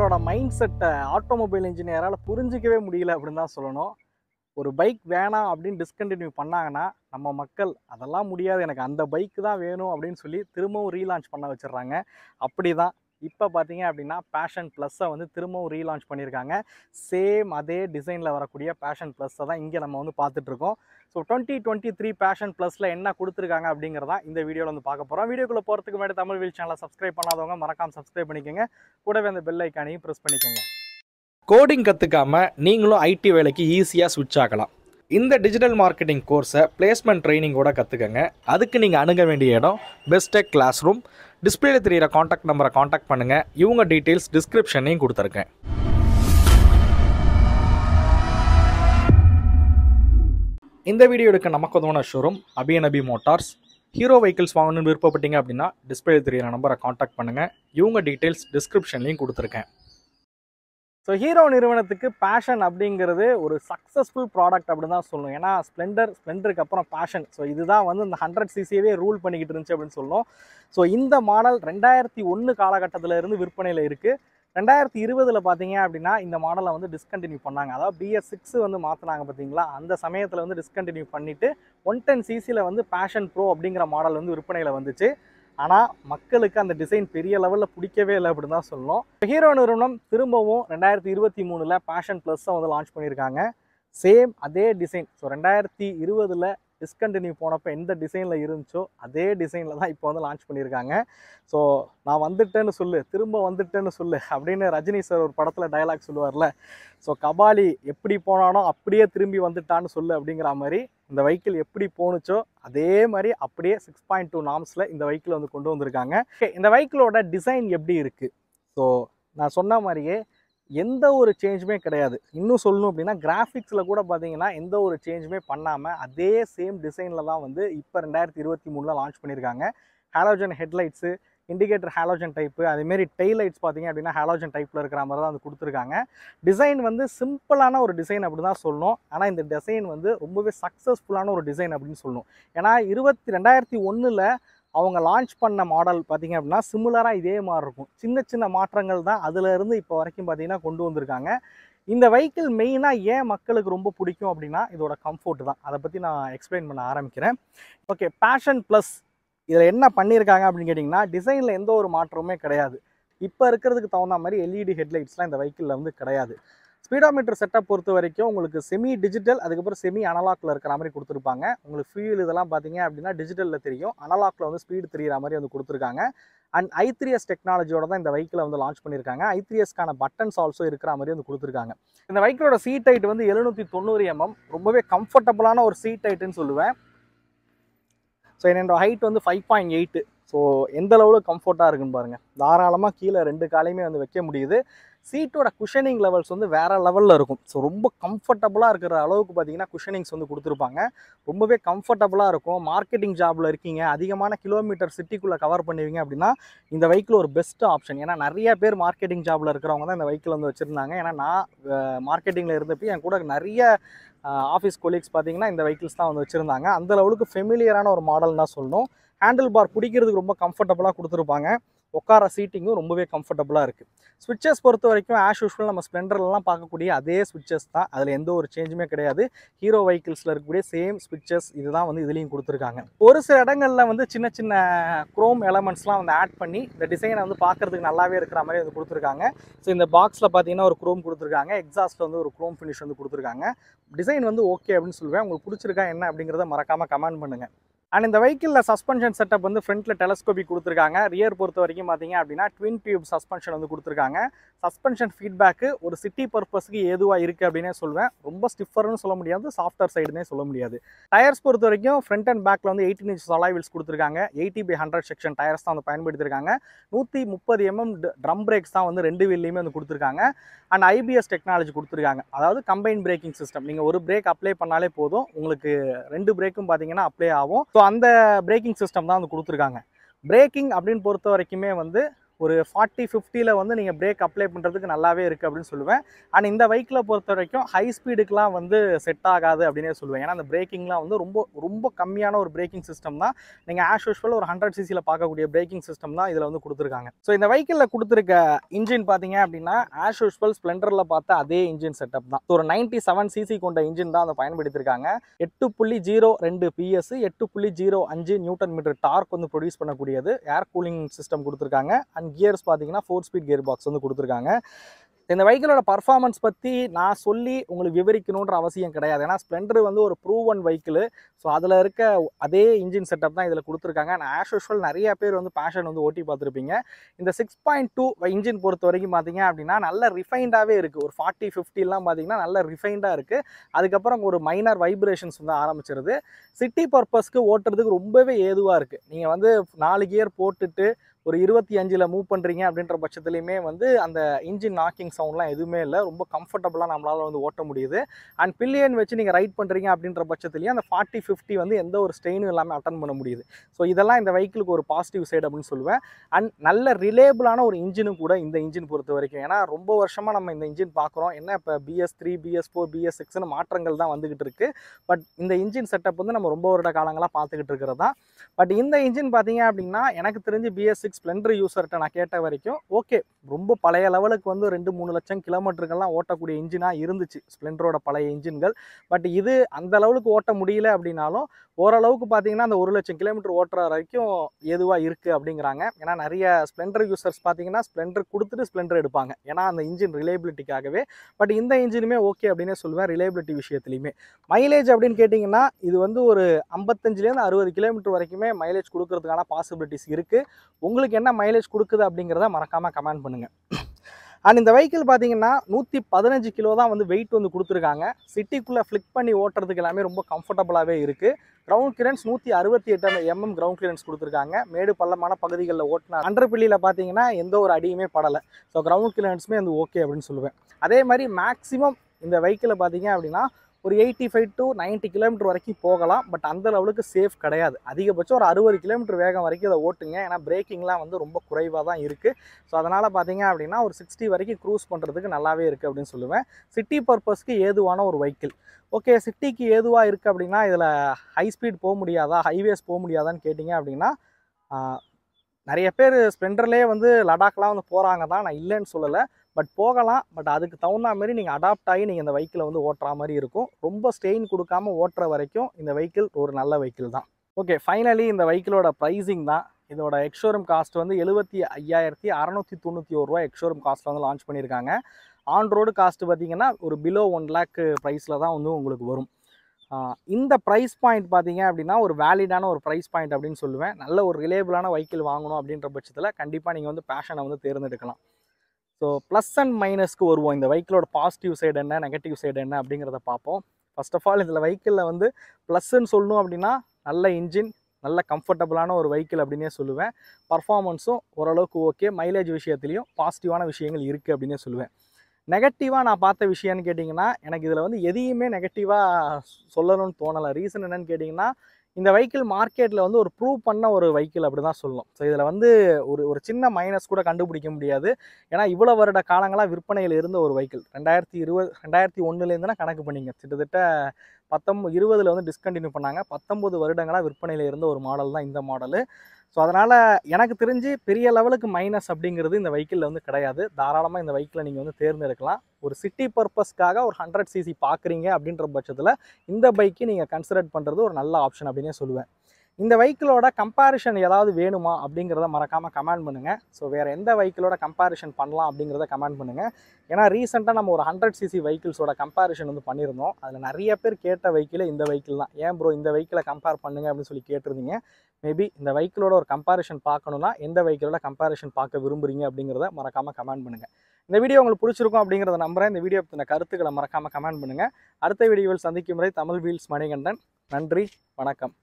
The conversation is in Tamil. மக்களோட மைண்ட் செட்டை ஆட்டோமொபைல் இன்ஜினியரால் புரிஞ்சிக்கவே முடியல அப்படின்னு தான் சொல்லணும். ஒரு பைக் வேணாம் அப்படின்னு டிஸ்கண்டினியூ பண்ணாங்கன்னா நம்ம மக்கள் அதெல்லாம் முடியாது, எனக்கு அந்த பைக்கு தான் வேணும் அப்படின்னு சொல்லி திரும்பவும் ரீலான்ச் பண்ண வச்சிடுறாங்க. அப்படி தான் இப்போ பார்த்தீங்க அப்படின்னா பேஷன் ப்ளஸ்ஸை வந்து திரும்பவும் ரீலான்ச் பண்ணியிருக்காங்க. சேம் அதே டிசைனில் வரக்கூடிய பேஷன் ப்ளஸ்ஸை தான் இங்கே நம்ம வந்து பார்த்துட்ருக்கோம். ஸோ 2023 பேஷன் ப்ளஸில் என்ன கொடுத்துருக்காங்க அப்படிங்கிறதா இந்த வீடியோவில் வந்து பார்க்க போகிறோம். வீடியோக்குள்ளே போகிறதுக்கு முன்னாடி தமிழ் வீல் சேனலை சப்ஸ்கிரைப் பண்ணாதவங்க மறக்காமல் சப்ஸ்கிரைப் பண்ணிக்கோங்க, கூடவே அந்த பெல் ஐக்கானையும் ப்ரெஸ் பண்ணிக்கோங்க. கோடிங் கற்றுக்காமல் நீங்களும் ஐடி வேலைக்கு ஈஸியாக ஸ்விட்ச் ஆகலாம். இந்த டிஜிட்டல் மார்க்கெட்டிங் கோர்ஸை பிளேஸ்மெண்ட் ட்ரைனிங்கோட கற்றுக்கங்க. அதுக்கு நீங்கள் அணுக வேண்டிய இடம் பெஸ்டெக் கிளாஸ் ரூம். டிஸ்பிளேல தெரிகிற காண்டாக்ட் நம்பரை காண்டாக்ட் பண்ணுங்கள். இவங்க டீட்டெயில்ஸ் டிஸ்கிரிப்ஷனையும் கொடுத்துருக்கேன். இந்த வீடியோ எடுக்க நமக்கு உதவான ஷோரூம் அபிஎன்அபி மோட்டார்ஸ். ஹீரோ வெஹிக்கிள்ஸ் வாங்கணும்னு விருப்பப்பட்டீங்க அப்படின்னா டிஸ்பிளேல தெரிகிற நம்பரை காண்டாக்ட் பண்ணுங்கள். இவங்க டீட்டெயில்ஸ் டிஸ்கிரிப்ஷன்லையும் கொடுத்துருக்கேன். ஸோ ஹீரோ நிறுவனத்துக்கு பேஷன் அப்படிங்கிறது ஒரு சக்ஸஸ்ஃபுல் ப்ராடக்ட் அப்படின்னு தான் சொல்லணும். ஏன்னா ஸ்ப்ளெண்டருக்கு அப்புறம் பேஷன், ஸோ இதுதான் வந்து இந்த 100cc ரூல் பண்ணிக்கிட்டு இருந்துச்சு அப்படின்னு சொல்லணும். ஸோ இந்த மாடல் 2001 காலகட்டத்தில் இருந்து விற்பனையில் இருக்குது. 2020 பார்த்தீங்க அப்படின்னா இந்த மாடலை வந்து டிஸ்கண்டினியூ பண்ணாங்க. அதாவது BS6 வந்து மாற்றினாங்க பார்த்தீங்களா, அந்த சமயத்தில் வந்து டிஸ்கண்டினியூ பண்ணிவிட்டு 110cc வந்து பேஷன் ப்ரோ அப்படிங்கிற மாடல் வந்து விற்பனையில் வந்துச்சு. ஆனால் மக்களுக்கு அந்த டிசைன் பெரிய லெவலில் பிடிக்கவே இல்லை அப்படின்னு தான் சொல்லணும். ஹீரோ நிறுவனம் திரும்பவும் 2023 பேஷன் ப்ளஸ்ஸை வந்து லான்ச் பண்ணியிருக்காங்க. சேம் அதே டிசைன், ஸோ 2020 டிஸ்கண்டினியூ போனப்போ எந்த டிசைனில் இருந்துச்சோ அதே டிசைனில் தான் இப்போ வந்து லான்ச் பண்ணியிருக்காங்க. ஸோ நான் வந்துட்டேன்னு சொல்லு, திரும்ப வந்துட்டேன்னு சொல்லு அப்படின்னு ரஜினி சார் ஒரு படத்தில் டைலாக் சொல்லுவார்ல, ஸோ கபாலி எப்படி போனானோ அப்படியே திரும்பி வந்துட்டான்னு சொல்லு அப்படிங்கிற மாதிரி இந்த வெஹிக்கிள் எப்படி போணுச்சோ அதே மாதிரி அப்படியே 6.2 நார்ம்ஸில் இந்த வெஹிக்கிள் வந்து கொண்டு வந்திருக்காங்க. இந்த வெஹிக்கிளோட டிசைன் எப்படி இருக்குது? ஸோ நான் சொன்ன மாதிரியே எந்த ஒரு சேஞ்சுமே கிடையாது. இன்னும் சொல்லணும் அப்படின்னா கிராஃபிக்ஸில் கூட பார்த்தீங்கன்னா எந்த ஒரு சேஞ்சுமே பண்ணாமல் அதே சேம் டிசைனில் தான் வந்து இப்போ 2023 லான்ச் பண்ணியிருக்காங்க. Halogen headlights, indicator halogen type, அதேமாரி டெயில் லைட்ஸ் பார்த்தீங்க அப்படின்னா ஹாலோஜன் டைப்பில் இருக்கிற மாதிரி தான் வந்து கொடுத்துருக்காங்க. டிசைன் வந்து சிம்பிளான ஒரு டிசைன் அப்படி தான் சொல்லணும். ஆனால் இந்த டிசைன் வந்து ரொம்பவே சக்ஸஸ்ஃபுல்லான ஒரு டிசைன் அப்படின்னு சொல்லணும். ஏன்னா 2001 அவங்க லான்ச் பண்ண மாடல் பார்த்திங்க அப்படின்னா சிமிலராக இதே மாதிரி இருக்கும். சின்ன சின்ன மாற்றங்கள் தான் அதிலேருந்து இப்போ வரைக்கும் பார்த்திங்கன்னா கொண்டு வந்திருக்காங்க. இந்த வெஹிக்கிள் மெயினாக ஏன் மக்களுக்கு ரொம்ப பிடிக்கும் அப்படின்னா இதோட கம்ஃபோர்ட் தான். அதை பற்றி நான் எக்ஸ்பிளைன் பண்ண ஆரம்பிக்கிறேன். ஓகே, பேஷன் ப்ளஸ் இதில் என்ன பண்ணியிருக்காங்க அப்படின்னு கேட்டிங்கன்னா டிசைனில் எந்த ஒரு மாற்றமுமே கிடையாது. இப்போ இருக்கிறதுக்கு தகுந்த மாதிரி எல்இடி ஹெட்லைட்ஸ்லாம் இந்த வெஹிக்கிளில் வந்து கிடையாது. ஸ்பீடோமீட்டர் செட்டப் பொறுத்த வரைக்கும் உங்களுக்கு செமி டிஜிட்டல், அதுக்கப்புறம் செமி அனலாக்ல இருக்கிற மாதிரி கொடுத்துருப்பாங்க. உங்களுக்கு ஃபியூல் இதெல்லாம் பார்த்தீங்க அப்படின்னா டிஜிட்டலில் தெரியும், அனலாக்ல வந்து ஸ்பீடு தெரிகிற மாதிரி வந்து கொடுத்துருக்காங்க. அண்ட் i3s டெக்னாலஜியோட தான் இந்த வெஹிக்கிளை வந்து லான்ச் பண்ணியிருக்காங்க. i3sக்கான பட்டன்ஸ் ஆல்சோ இருக்கிற மாதிரி வந்து கொடுத்துருக்காங்க. இந்த வெஹிக்கிளோட சீட் ஹைட் வந்து 790mm, ரொம்பவே கம்ஃபர்டபுளான ஒரு சீட் ஹைட்டுன்னு சொல்லுவேன். ஸோ என்னோட ஹைட் வந்து 5.8. ஸோ எந்த அளவுக்கு கம்ஃபர்ட்டாக இருக்குன்னு பாருங்கள். தாராளமாக கீழே ரெண்டு காலையுமே வந்து வைக்க முடியுது. சீட்டோட குஷனிங் லெவல்ஸ் வந்து வேறு லெவலில் இருக்கும். ஸோ ரொம்ப கம்ஃபர்டபுளாக இருக்கிற அளவுக்கு பார்த்தீங்கன்னா குஷனிங்ஸ் வந்து கொடுத்துருப்பாங்க. ரொம்பவே கம்ஃபர்டபுளாக இருக்கும். மார்க்கெட்டிங் ஜாபில் இருக்கீங்க, அதிகமான கிலோமீட்டர் சிட்டிக்குள்ளே கவர் பண்ணுவீங்க அப்படின்னா இந்த வெஹிக்கிள் ஒரு பெஸ்ட் ஆப்ஷன். ஏன்னா நிறைய பேர் மார்க்கெட்டிங் ஜாபில் இருக்கிறவங்க தான் இந்த வெஹிக்கிள் வந்து வச்சுருந்தாங்க. ஏன்னா நான் மார்க்கெட்டிங்கில் இருந்தப்போ என் கூட நிறைய ஆஃபீஸ் கொலீக்ஸ் பார்த்தீங்கன்னா இந்த வெஹிக்கிள்ஸ் தான் வந்து வச்சுருந்தாங்க. அந்த அளவுக்கு ஃபெமிலியரான ஒரு மாடல் தான் சொல்லணும். ஹேண்டில் பார் பிடிக்கிறதுக்கு ரொம்ப கம்ஃபர்டபுளாக கொடுத்துருப்பாங்க. உட்கார சீட்டிங்கும் ரொம்பவே கம்ஃபர்டபுளாக இருக்குது. ஸ்விட்சஸ் பொறுத்த வரைக்கும் ஆஸ் யூஸ்வல் நம்ம ஸ்ப்ளெண்டர்லாம் பார்க்கக்கூடிய அதே ஸ்விட்சஸ் தான், அதில் எந்த ஒரு சேஞ்சுமே கிடையாது. ஹீரோ வெஹிக்கிள்ஸில் இருக்கக்கூடிய சேம் ஸ்விட்சஸ் இதுதான் வந்து இதுலேயும் கொடுத்துருக்காங்க. ஒரு சில இடங்களில் வந்து சின்ன சின்ன குரோம் எலமெண்ட்ஸ்லாம் வந்து ஆட் பண்ணி இந்த டிசைனை வந்து பார்க்குறதுக்கு நல்லாவே இருக்கிற மாதிரி வந்து கொடுத்துருக்காங்க. ஸோ இந்த பாக்ஸில் பார்த்தீங்கன்னா ஒரு குரோம் கொடுத்துருக்காங்க, எக்ஸாஸ்ட்டில் வந்து ஒரு குரோம் ஃபினிஷ் வந்து கொடுத்துருக்காங்க. டிசைன் வந்து ஓகே அப்படின்னு சொல்லுவேன். உங்களுக்கு பிடிச்சிருக்கா என்ன அப்படிங்கிறத மறக்காமல் கமெண்ட் பண்ணுங்கள். அண்ட் இந்த வெஹிக்கிளில் சஸ்பென்ஷன் செட்டப் வந்து ஃப்ரண்ட்டில் டெலஸ்கோபி கொடுத்துருக்காங்க. ரியர் பொறுத்த வரைக்கும் பார்த்தீங்க அப்படின்னா ட்வின் டியூப் சஸ்பென்ஷன் வந்து கொடுத்துருக்காங்க. சஸ்பென்ஷன் ஃபீட்பேக்கு ஒரு சிட்டி பர்பஸ்க்கு ஏதுவாக இருக்குது அப்படின்னே சொல்லுவேன். ரொம்ப ஸ்டிஃபர்னு சொல்ல முடியாது, சாஃப்டர் சைடுன்னே சொல்ல முடியாது. டயர்ஸ் பொறுத்த வரைக்கும் ஃப்ரண்ட் அண்ட் பேக்கில் வந்து 18 inch அலாய் வீல்ஸ் கொடுத்துருக்காங்க. 80/100 செக்ஷன் டயர்ஸ் தான் வந்து பயன்படுத்தியிருக்காங்க. 130mm ட்ரம் பிரேக்ஸ் தான் வந்து ரெண்டு வீல்லையுமே வந்து கொடுத்துருக்காங்க. அண்ட் IBS டெக்னாலஜி கொடுத்துருக்காங்க. அதாவது கம்பைன் பிரேக்கிங் சிஸ்டம். நீங்கள் ஒரு பிரேக் அப்ளை பண்ணாலே போதும், உங்களுக்கு ரெண்டு பிரேக்கும் பார்த்தீங்கன்னா அப்ளை ஆகும். ஸோ அந்த பிரேக்கிங் சிஸ்டம் தான் வந்து கொடுத்துருக்காங்க. பிரேக்கிங் அப்படின்னு பொறுத்த வரைக்குமே வந்து ஒரு 40-50ல வந்து நீங்க பிரேக் அப்ளை பண்றதுக்கு நல்லாவே இருக்கு அப்படினு சொல்லுவேன். அண்ட் இந்த பைக்ல பொறுத்த வரைக்கும் ஹை ஸ்பீடுக்குலாம் வந்து செட் ஆகாது அப்படினே சொல்லுவேன். ஏன்னா அந்த பிரேக்கிங்லாம் வந்து ரொம்ப ரொம்ப கம்மியான ஒரு பிரேக்கிங் சிஸ்டம் தான். நீங்க ஆஸ் யூஷுவல் ஒரு 100cc பார்க்கக்கூடிய பிரேக்கிங் சிஸ்டம் தான் இதுல வந்து கொடுத்துருக்காங்க. ஸோ இந்த பைக்கில் கொடுத்துருக்க இன்ஜின் பார்த்தீங்க அப்படின்னா ஆஸ் யூஷுவல் ஸ்ப்ளெண்டர்ல பார்த்த அதே இன்ஜின் செட்டப் தான். ஒரு 97cc கொண்ட இன்ஜின் தான் அதை பயன்படுத்திருக்காங்க. 8.02 PS 8.05 Nm டார்க் வந்து ப்ரொடியூஸ் பண்ணக்கூடியது ஏர் கூலிங் சிஸ்டம் கொடுத்துருக்காங்க. அண்ட் கியர்ஸ் பார்த்தீங்கன்னா 4 ஸ்பீட் கியர் பாக்ஸ் வந்து கொடுத்துருக்காங்க. இந்த வெஹிக்கிளோட பர்ஃபார்மன்ஸ் பற்றி நான் சொல்லி உங்களுக்கு விவரிக்கணுன்ற அவசியம் கிடையாது. ஏன்னா ஸ்ப்ளெண்டர் வந்து ஒரு ப்ரூவன் வெஹிக்கிள். ஸோ அதில் இருக்க அதே இன்ஜின் செட்டப் தான் இதில் கொடுத்துருக்காங்க. நான் ஆஸ் யூஷுவல் நிறைய பேர் வந்து பேஷன் வந்து ஓட்டி பார்த்துருப்பீங்க. இந்த 6.2 இன்ஜின் பொறுத்த வரைக்கும் பார்த்தீங்க அப்படின்னா நல்ல ரிஃபைண்டாகவே இருக்குது. ஒரு 40-50லாம் பார்த்தீங்கன்னா நல்ல ரிஃபைண்டாக இருக்குது. அதுக்கப்புறம் ஒரு மைனர் வைப்ரேஷன்ஸ் வந்து ஆரம்பிச்சிருது. சிட்டி பர்பஸ்க்கு ஓட்டுறதுக்கு ரொம்பவே ஏதுவாக இருக்குது. நீங்கள் வந்து 4 கியர் போட்டுட்டு ஒரு 25ல் மூவ் பண்ணுறீங்க அப்படின்ற பட்சத்துலையுமே வந்து அந்த இன்ஜின் நாக்கிங் சவுண்ட்லாம் எதுவுமே இல்லை. ரொம்ப கம்ஃபர்டபுளாக நம்மளால் வந்து ஓட்ட முடியுது. அண்ட் பில்லியன் வச்சு நீங்கள் ரைட் பண்ணுறீங்க அப்படின்ற பட்சத்துலேயும் அந்த 40-50 வந்து எந்த ஒரு ஸ்ட்ரெயினும் எல்லாமே அட்டன் பண்ண முடியுது. ஸோ இதெல்லாம் இந்த வெஹிக்கிளுக்கு ஒரு பாசிட்டிவ் சைடு அப்படின்னு சொல்லுவேன். அண்ட் நல்ல ரிலேபிளான ஒரு இன்ஜினும் கூட இந்த இன்ஜின் பொறுத்த வரைக்கும். ஏன்னா ரொம்ப வருஷமாக நம்ம இந்த இன்ஜின் பார்க்குறோம். ஏன்னா இப்போ BS3 BS4 BS6ன்னு மாற்றங்கள் தான் வந்துகிட்டு இருக்குது. பட் இந்த இன்ஜின் செட்டப் வந்து நம்ம ரொம்ப வருட காலங்களாக பார்த்துக்கிட்டு இருக்கிறது தான். பட் இந்த இன்ஜின் பார்த்தீங்க அப்படின்னா எனக்கு தெரிஞ்சு BS6 ஸ்ப்ளெண்டர் யூசர்கிட்ட நான் கேட்ட வரைக்கும் ஓகே, ரொம்ப பழைய லெவலுக்கு வந்து 2-3 லட்சம் கிலோமீட்டர்கள்லாம் ஓட்டக்கூடிய இன்ஜினாக இருந்துச்சு ஸ்ப்ளெண்டரோட பழைய இன்ஜின்கள். பட் இது அந்த அளவுக்கு ஓட்ட முடியல அப்படின்னாலும் ஓரளவுக்கு பார்த்தீங்கன்னா அந்த 1 லட்சம் கிலோமீட்டர் ஓட்டுற வரைக்கும் எதுவாக இருக்குது அப்படிங்கிறாங்க. ஏன்னா நிறைய ஸ்ப்ளெண்டர் யூசர்ஸ் பார்த்தீங்கன்னா ஸ்ப்ளெண்டர் கொடுத்துட்டு ஸ்ப்ளெண்டர் எடுப்பாங்க. ஏன்னா அந்த இன்ஜின் ரிலேபிலிட்டிக்காகவே. பட் இந்த இன்ஜினுமே ஓகே அப்படின்னே சொல்லுவேன். ரிலேபிலிட்டி விஷயத்துலையுமே மைலேஜ் அப்படின்னு கேட்டிங்கன்னா இது வந்து ஒரு 55-60 கிலோமீட்டர் வரைக்குமே மைலேஜ் கொடுக்கறதுக்கான பாசிபிலிட்டிஸ் இருக்குது. உங்களுக்கு என்ன மைலேஜ் கொடுக்குது அப்படிங்கிறத மறக்காமல் கமெண்ட் பண்ணுங்கள். அண்ட் இந்த வெஹிக்கிள் பார்த்தீங்கன்னா 115 கிலோ தான் வந்து வெயிட் வந்து கொடுத்துருக்காங்க. சிட்டிக்குள்ளே ஃப்ளிக் பண்ணி ஓட்டுறதுக்கு எல்லாமே ரொம்ப கம்ஃபர்டபுளாகவே இருக்குது. Ground clearance 168 mm ground clearance கொடுத்துருக்காங்க. மேடு பள்ளமான பகுதிகளில் ஓட்டினா அண்டர்பில்லியில் பார்த்தீங்கன்னா எந்த ஒரு அடியுமே படலை. ஸோ கிரவுண்ட் கிளியரன்ஸுமே வந்து ஓகே அப்படின்னு சொல்லுவேன். அதே மாதிரி மேக்ஸிமம் இந்த வெஹிக்கிளில் பார்த்தீங்க அப்படின்னா ஒரு 85-90 கிலோமீட்டர் வரைக்கும் போகலாம். பட் அந்த லெவலுக்கு சேஃப் கிடையாது. அதிகபட்சம் ஒரு 60 கிலோமீட்டர் வேகம் வரைக்கும் அதை ஓட்டுங்க. ஏன்னா பிரேக்கிங்லாம் வந்து ரொம்ப குறைவாக தான் இருக்குது. ஸோ அதனால் பார்த்தீங்க அப்படின்னா ஒரு 60 வரைக்கும் க்ரூஸ் பண்ணுறதுக்கு நல்லாவே இருக்குது அப்படின்னு சொல்லுவேன். சிட்டி பர்பஸ்க்கு ஏதுவான ஒரு வெஹிக்கிள். ஓகே, சிட்டிக்கு ஏதுவாக இருக்குது அப்படின்னா இதில் ஹை ஸ்பீட் போக முடியாதா, ஹைவேஸ் போக முடியாதான்னு கேட்டிங்க அப்படின்னா நிறைய பேர் ஸ்ப்ளெண்டர்லேயே வந்து லடாக்லாம் வந்து போகிறாங்க தான், நான் இல்லைன்னு சொல்லலை. பட் போகலாம். பட் அதுக்கு தகுந்த மாதிரி நீங்கள் அடாப்ட் ஆகி நீங்கள் இந்த வெஹிக்கிளை வந்து ஓட்டுற மாதிரி இருக்கும். ரொம்ப ஸ்ட்ரெயின் கொடுக்காமல் ஓட்டுற வரைக்கும் இந்த வெஹிக்கிள் ஒரு நல்ல வெஹிக்கிள் தான். ஓகே, ஃபைனலி இந்த வெஹிக்கிளோட ப்ரைஸிங் தான். இதோட எக்ஸ்ஷோரூம் காஸ்ட் வந்து 75,691 ரூபா எக்ஸ்ஷோரூம் காஸ்ட்டில் வந்து லான்ச் பண்ணியிருக்காங்க. ஆன் ரோடு காஸ்ட் பார்த்திங்கன்னா ஒரு பிலோ 1 லேக் ப்ரைஸில் தான் வந்து உங்களுக்கு வரும். இந்த ப்ரைஸ் பாயிண்ட் பார்த்தீங்க அப்படின்னா ஒரு வேலிடான ஒரு ப்ரைஸ் பாயிண்ட் அப்படின்னு சொல்லுவேன். நல்ல ஒரு ரிலேபிளான வெஹிக்கிள் வாங்கணும் அப்படின்ற பட்சத்தில் கண்டிப்பாக நீங்கள் வந்து பேஷனை வந்து தேர்ந்தெடுக்கலாம். ஸோ ப்ளஸ் அண்ட் மைனஸ்க்கு வருவோம். இந்த வெஹிக்கிளோட பாசிட்டிவ் சைடு என்ன, நெகட்டிவ் சைடு என்ன அப்படிங்கிறத பார்ப்போம். ஃபர்ஸ்ட் ஆஃப் ஆல் இதில் வெஹிக்கிளில் வந்து ப்ளஸ்ன்னு சொல்லணும் அப்படின்னா நல்ல இன்ஜின், நல்ல கம்ஃபர்டபுளான ஒரு வெஹிக்கிள் அப்படின்னே சொல்லுவேன். பர்ஃபார்மன்ஸும் ஓரளவுக்கு ஓகே. மைலேஜ் விஷயத்துலையும் பாசிட்டிவான விஷயங்கள் இருக்குது அப்படின்னே சொல்லுவேன். நெகட்டிவாக நான் பார்த்த விஷயம்னு கேட்டிங்கன்னா எனக்கு இதில் வந்து எதையுமே நெகட்டிவாக சொல்லணும்னு தோணலை. ரீசன் என்னன்னு கேட்டிங்கன்னா இந்த வெஹிக்கிள் மார்க்கெட்டில் வந்து ஒரு ப்ரூவ் பண்ண ஒரு வெஹிக்கிள் அப்படி தான் சொல்லணும். ஸோ இதில் வந்து ஒரு சின்ன மைனஸ் கூட கண்டுபிடிக்க முடியாது. ஏன்னா இவ்வளோ வருட காலங்களாக விற்பனையில் இருந்த ஒரு வெஹிக்கிள் 2020-2021லேருந்துனா கணக்கு பண்ணிங்க. கிட்டத்தட்ட 20 வந்து டிஸ்கண்டினியூ பண்ணாங்க. 19 வருடங்களாக விற்பனையில் இருந்த ஒரு மாடல் தான் இந்த மாடலு. ஸோ அதனால் எனக்கு தெரிஞ்சு பெரிய லெவலுக்கு மைனஸ் அப்படிங்கிறது இந்த வெஹிக்கிளில் வந்து கிடையாது. தாராளமாக இந்த வெஹிக்கிளை நீங்கள் வந்து தேர்ந்தெடுக்கலாம். ஒரு சிட்டி பர்பஸ்க்காக ஒரு 100cc பார்க்குறீங்க அப்படின்ற பட்சத்தில் இந்த பைக்கு நீங்கள் கன்சிடர் பண்ணுறது ஒரு நல்ல ஆப்ஷன் அப்படின்னே சொல்லுவேன். இந்த வெஹிக்கிளோட கம்பேரிஷன் ஏதாவது வேணுமா அப்படிங்கிறத மறக்காமல் கமெண்ட் பண்ணுங்கள். ஸோ வேறு எந்த வெஹிக்கிளோட கம்பேரிஷன் பண்ணலாம் அப்படிங்கிறத கமெண்ட் பண்ணுங்கள். ஏன்னா ரீசெண்டாக நம்ம ஒரு 100cc வெஹிக்கிள்ஸோட கம்பேரிஷன் வந்து பண்ணியிருந்தோம். அதில் நிறைய பேர் கேட்ட வெஹிக்கிளே இந்த வெஹிக்கிள் தான். ஏன் ப்ரோ இந்த வெஹிக்கிளை கம்பேர் பண்ணுங்க அப்படின்னு சொல்லி கேட்டிருந்தீங்க. மேபி இந்த வெஹிக்கிளோட ஒரு கம்பேரிஷன் பார்க்கணுன்னா எந்த வெஹிக்கிளோட கம்பேரிஷன் பார்க்க விரும்புகிறீங்க அப்படிங்கிறத மறக்காமல் கமெண்ட் பண்ணுங்கள். இந்த வீடியோ உங்களுக்கு பிடிச்சிருக்கும் அப்படிங்கிறத நம்புகிறேன். இந்த வீடியோ பற்றின கருத்துக்களை மறக்காமல் கமெண்ட் பண்ணுங்கள். அடுத்த வீடியோவில் சந்திக்கும் வரை தமிழ் வீல்ஸ் மணிகண்டன். நன்றி, வணக்கம்.